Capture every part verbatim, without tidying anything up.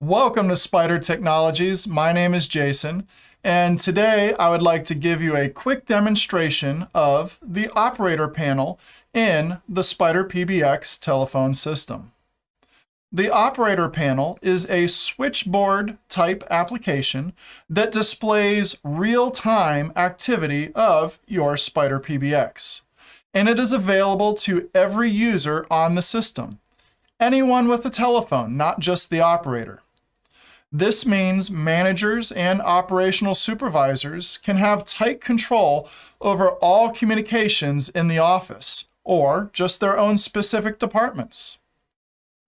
Welcome to Spydur Technologies. My name is Jason, and today I would like to give you a quick demonstration of the operator panel in the Spydur P B X telephone system. The operator panel is a switchboard type application that displays real-time activity of your Spydur P B X, and it is available to every user on the system, anyone with a telephone, not just the operator. This means managers and operational supervisors can have tight control over all communications in the office or just their own specific departments.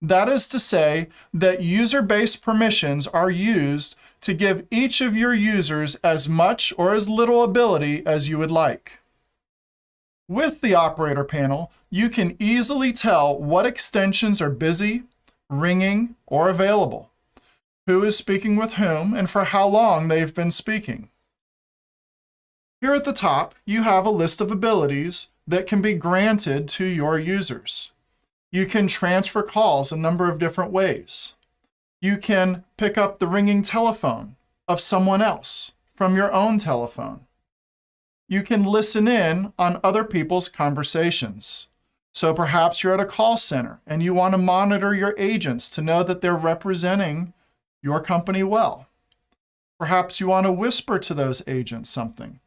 That is to say that user-based permissions are used to give each of your users as much or as little ability as you would like. With the operator panel, you can easily tell what extensions are busy, ringing, or available, who is speaking with whom, and for how long they've been speaking. Here at the top, you have a list of abilities that can be granted to your users. You can transfer calls a number of different ways. You can pick up the ringing telephone of someone else from your own telephone. You can listen in on other people's conversations. So perhaps you're at a call center and you want to monitor your agents to know that they're representing your company well. Perhaps you want to whisper to those agents something.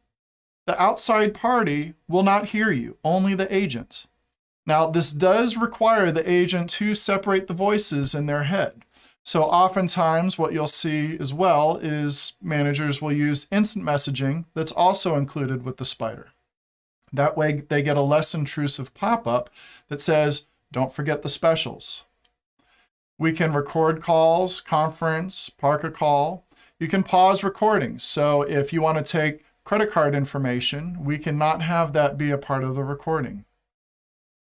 The outside party will not hear you, only the agent. Now, this does require the agent to separate the voices in their head. So oftentimes what you'll see as well is managers will use instant messaging that's also included with the Spydur. That way they get a less intrusive pop-up that says, "Don't forget the specials." We can record calls, conference, park a call. You can pause recordings. So if you want to take credit card information, we cannot have that be a part of the recording.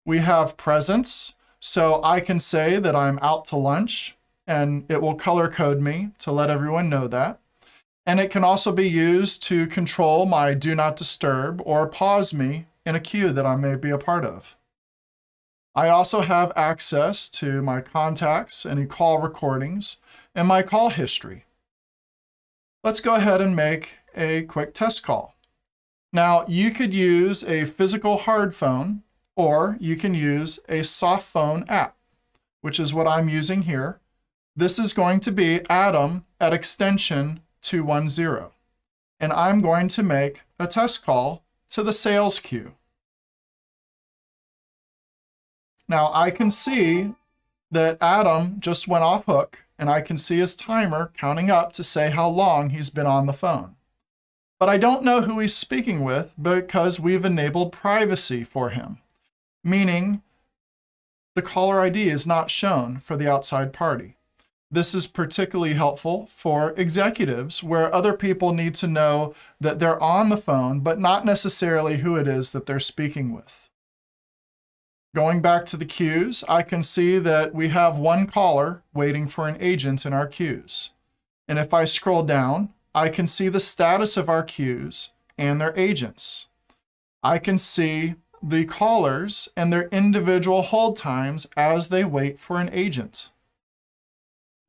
We have presence. So I can say that I'm out to lunch and it will color code me to let everyone know that. And it can also be used to control my do not disturb or pause me in a queue that I may be a part of. I also have access to my contacts, any call recordings, and my call history. Let's go ahead and make a quick test call. Now, you could use a physical hard phone, or you can use a soft phone app, which is what I'm using here. This is going to be Adam at extension two one zero, and I'm going to make a test call to the sales queue. Now I can see that Adam just went off hook, and I can see his timer counting up to say how long he's been on the phone. But I don't know who he's speaking with because we've enabled privacy for him, meaning the caller I D is not shown for the outside party. This is particularly helpful for executives where other people need to know that they're on the phone, but not necessarily who it is that they're speaking with. Going back to the queues, I can see that we have one caller waiting for an agent in our queues. And if I scroll down, I can see the status of our queues and their agents. I can see the callers and their individual hold times as they wait for an agent.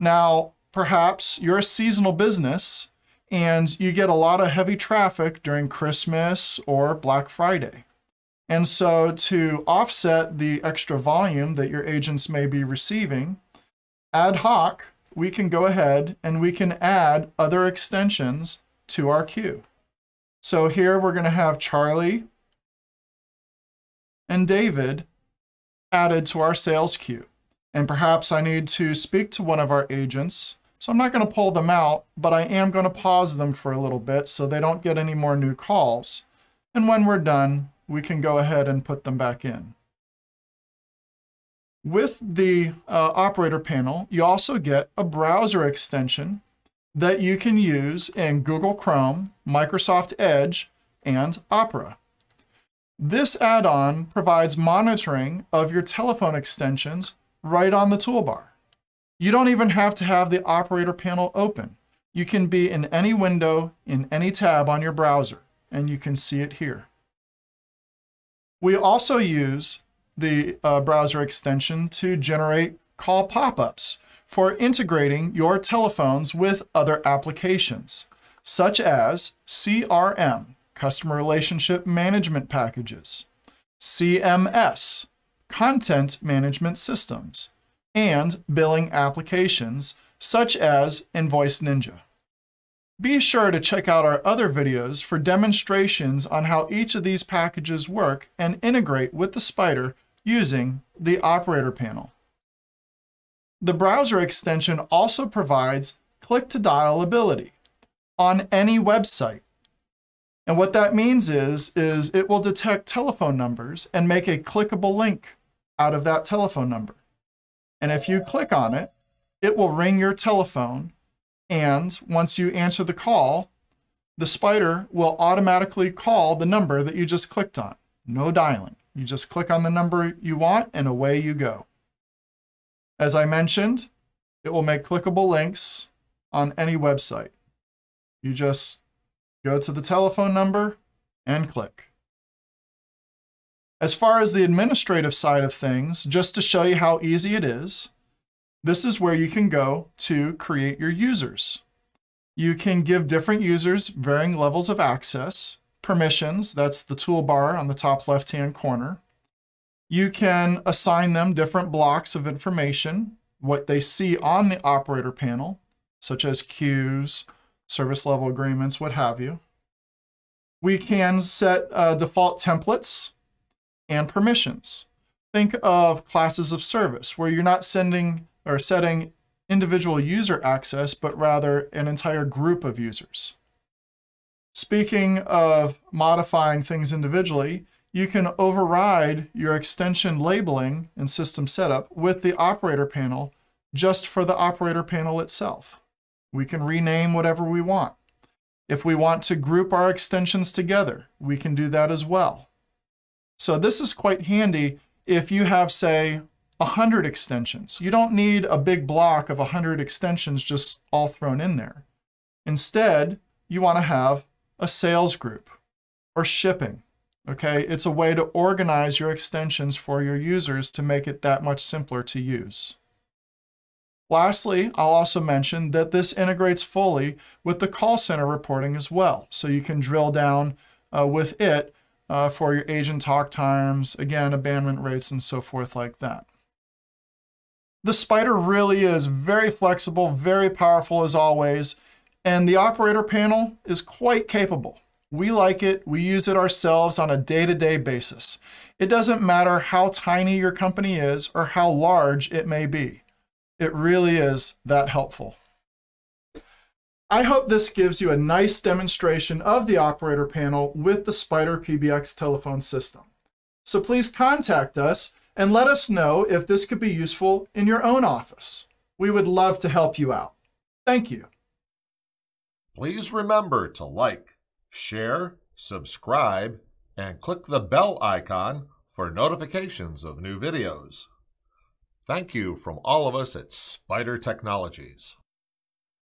Now, perhaps you're a seasonal business and you get a lot of heavy traffic during Christmas or Black Friday. And so to offset the extra volume that your agents may be receiving, ad hoc, we can go ahead and we can add other extensions to our queue. So here we're going to have Charlie and David added to our sales queue. And perhaps I need to speak to one of our agents. So I'm not going to pull them out, but I am going to pause them for a little bit so they don't get any more new calls. And when we're done, we can go ahead and put them back in. With the uh, operator panel, you also get a browser extension that you can use in Google Chrome, Microsoft Edge, and Opera. This add-on provides monitoring of your telephone extensions right on the toolbar. You don't even have to have the operator panel open. You can be in any window, in any tab on your browser, and you can see it here. We also use the uh, browser extension to generate call pop-ups for integrating your telephones with other applications, such as C R M, Customer Relationship Management Packages, C M S, Content Management Systems, and billing applications, such as Invoice Ninja. Be sure to check out our other videos for demonstrations on how each of these packages work and integrate with the Spydur using the Operator Panel. The browser extension also provides click-to-dial ability on any website. And what that means is, is it will detect telephone numbers and make a clickable link out of that telephone number. And if you click on it, it will ring your telephone, and once you answer the call, the Spydur will automatically call the number that you just clicked on. No dialing. You just click on the number you want, and away you go. As I mentioned, it will make clickable links on any website. You just go to the telephone number and click. As far as the administrative side of things, just to show you how easy it is, this is where you can go to create your users. You can give different users varying levels of access, permissions, that's the toolbar on the top left-hand corner. You can assign them different blocks of information, what they see on the operator panel, such as queues, service level agreements, what have you. We can set uh, default templates and permissions. Think of classes of service where you're not sending or setting individual user access, but rather an entire group of users. Speaking of modifying things individually, you can override your extension labeling and system setup with the operator panel just for the operator panel itself. We can rename whatever we want. If we want to group our extensions together, we can do that as well. So this is quite handy if you have, say, one hundred extensions. You don't need a big block of one hundred extensions just all thrown in there. Instead, you want to have a sales group or shipping. Okay, it's a way to organize your extensions for your users to make it that much simpler to use. Lastly, I'll also mention that this integrates fully with the call center reporting as well. So you can drill down uh, with it uh, for your agent talk times, again, abandonment rates, and so forth like that. The Spydur really is very flexible, very powerful as always, and the operator panel is quite capable. We like it. We use it ourselves on a day-to-day basis. It doesn't matter how tiny your company is or how large it may be. It really is that helpful. I hope this gives you a nice demonstration of the operator panel with the Spydur P B X telephone system. So please contact us and let us know if this could be useful in your own office. We would love to help you out. Thank you. Please remember to like, share, subscribe, and click the bell icon for notifications of new videos. Thank you from all of us at Spydur Technologies.